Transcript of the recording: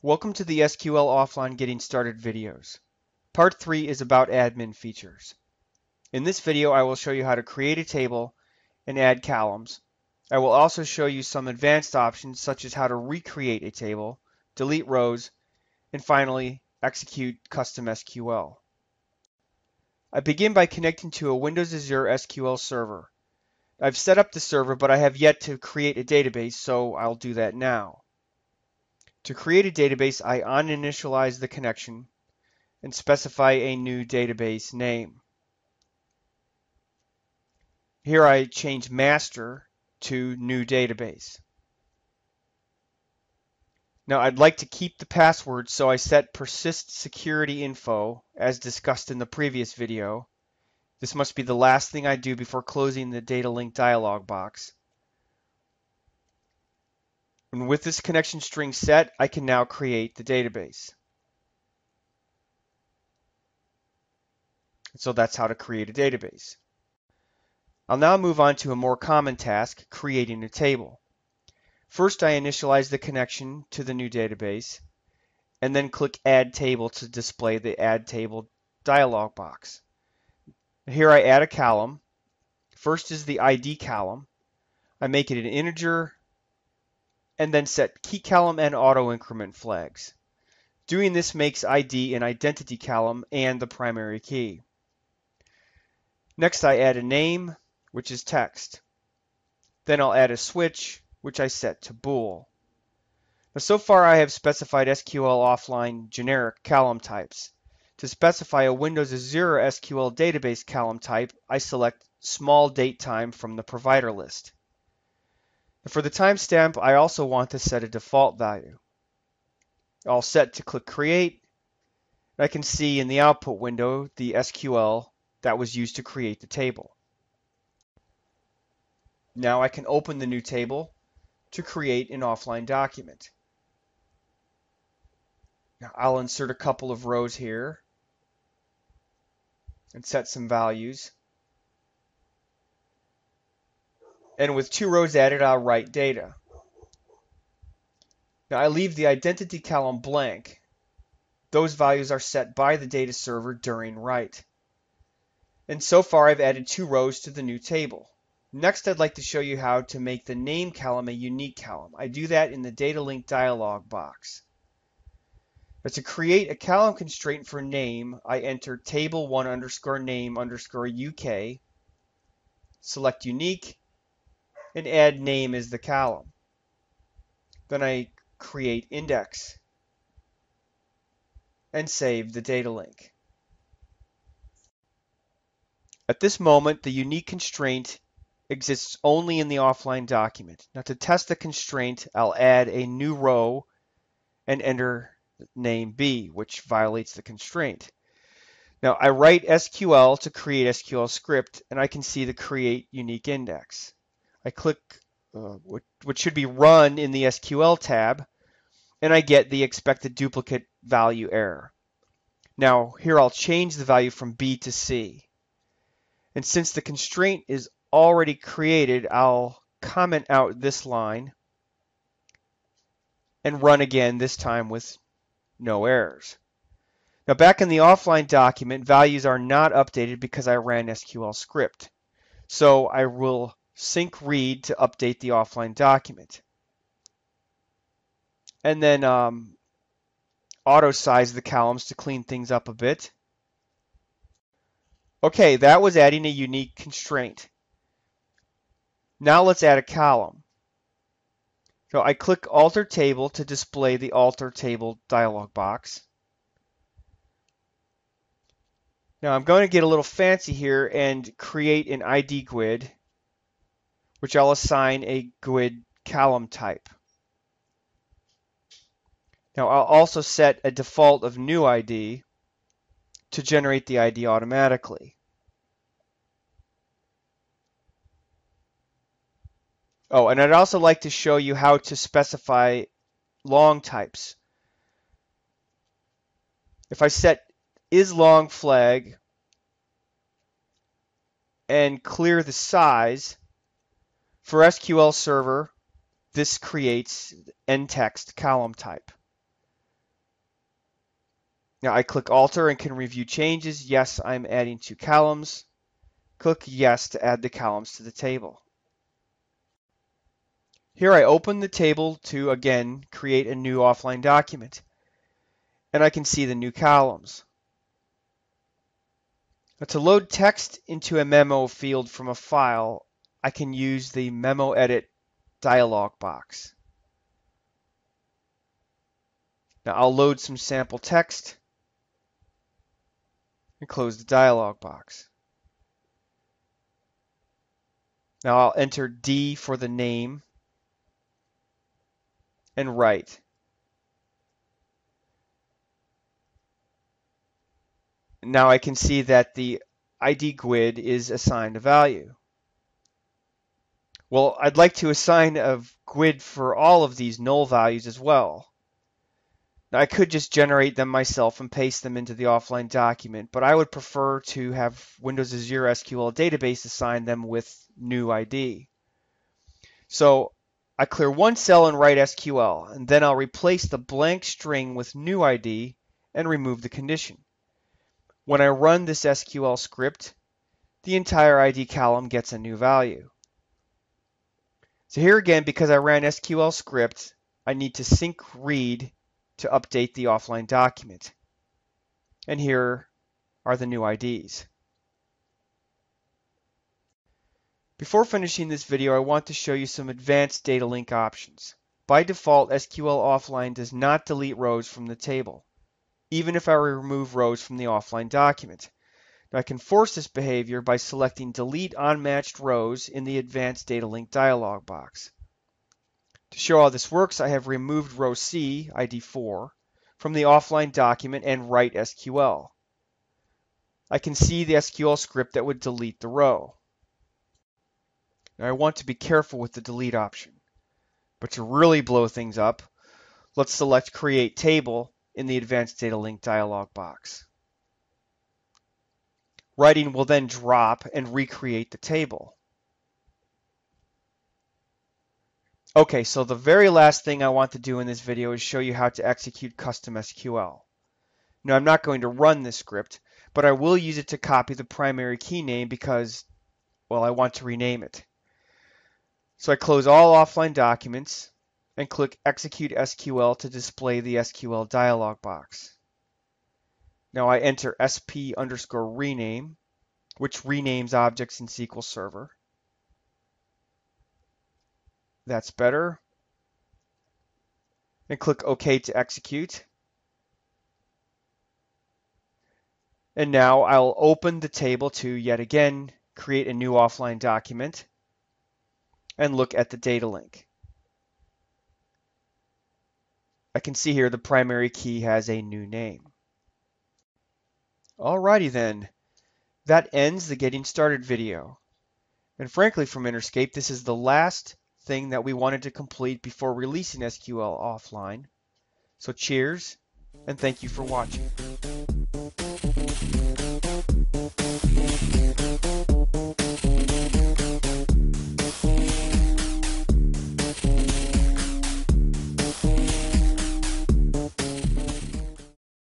Welcome to the SQL Offline Getting Started videos. Part 3 is about admin features. In this video, I will show you how to create a table and add columns. I will also show you some advanced options such as how to recreate a table, delete rows, and finally execute custom SQL. I begin by connecting to a Windows Azure SQL server. I've set up the server, but I have yet to create a database, so I'll do that now. To create a database, I uninitialize the connection and specify a new database name. Here I change master to new database. Now I'd like to keep the password, so I set persist security info as discussed in the previous video. This must be the last thing I do before closing the data link dialog box. And with this connection string set, I can now create the database. So that's how to create a database. I'll now move on to a more common task, creating a table. First, I initialize the connection to the new database, and then click Add Table to display the Add Table dialog box. Here I add a column. First is the ID column. I make it an integer, and then set key column and auto increment flags. Doing this makes ID an identity column and the primary key. Next, I add a name, which is text. Then I'll add a switch, which I set to bool. Now, so far I have specified SQL Offline generic column types. To specify a Windows Azure SQL database column type, I select small date time from the provider list. For the timestamp, I also want to set a default value. I'll set to click Create. I can see in the output window the SQL that was used to create the table. Now I can open the new table to create an offline document. Now I'll insert a couple of rows here and set some values. And with two rows added, I'll write data. Now I leave the identity column blank. Those values are set by the data server during write. And so far I've added two rows to the new table. Next, I'd like to show you how to make the name column a unique column. I do that in the data link dialog box. But to create a column constraint for name, I enter table1_name_UK, select unique, and add name as the column. Then I create index and save the data link. At this moment, the unique constraint exists only in the offline document. Now to test the constraint, I'll add a new row and enter name B, which violates the constraint. Now I write SQL to create SQL script, and I can see the create unique index. I click what should be run in the SQL tab, and I get the expected duplicate value error. Now here I'll change the value from B to C. And since the constraint is already created, I'll comment out this line and run again, this time with no errors. Now back in the offline document, values are not updated because I ran SQL script. So I will sync read to update the offline document, and then auto size the columns to clean things up a bit. Okay, that was adding a unique constraint. Now let's add a column. So I click alter table to display the alter table dialog box. Now I'm going to get a little fancy here and create an ID GUID, which I'll assign a GUID column type. Now I'll also set a default of new ID to generate the ID automatically. Oh, and I'd also like to show you how to specify long types. If I set isLong flag and clear the size, for SQL Server, this creates nText column type. Now I click alter and can review changes. Yes, I'm adding 2 columns. Click yes to add the columns to the table. Here I open the table to, again, create a new offline document. And I can see the new columns. Now, to load text into a memo field from a file, I can use the Memo Edit dialog box. Now I'll load some sample text and close the dialog box. Now I'll enter D for the name and write. Now I can see that the ID GUID is assigned a value. Well, I'd like to assign a GUID for all of these null values as well. Now, I could just generate them myself and paste them into the offline document, but I would prefer to have Windows Azure SQL database assign them with new ID. So I clear one cell and write SQL, and then I'll replace the blank string with new ID and remove the condition. When I run this SQL script, the entire ID column gets a new value. So here again, because I ran SQL script, I need to sync read to update the offline document. And here are the new IDs. Before finishing this video, I want to show you some advanced data link options. By default, SQL Offline does not delete rows from the table, even if I remove rows from the offline document. Now I can force this behavior by selecting Delete Unmatched Rows in the Advanced Data Link dialog box. To show how this works, I have removed row C, ID 4, from the offline document and write SQL. I can see the SQL script that would delete the row. Now I want to be careful with the delete option, but to really blow things up, let's select Create Table in the Advanced Data Link dialog box. Writing will then drop and recreate the table. Okay, so the very last thing I want to do in this video is show you how to execute custom SQL. Now, I'm not going to run this script, but I will use it to copy the primary key name because, well, I want to rename it. So I close all offline documents and click Execute SQL to display the SQL dialog box. Now I enter sp_rename, which renames objects in SQL Server. That's better. And click OK to execute. And now I'll open the table to, yet again, create a new offline document and look at the data link. I can see here the primary key has a new name. Alrighty then, that ends the Getting Started video. And frankly, from Interscape, this is the last thing that we wanted to complete before releasing SQL Offline. So cheers, and thank you for watching.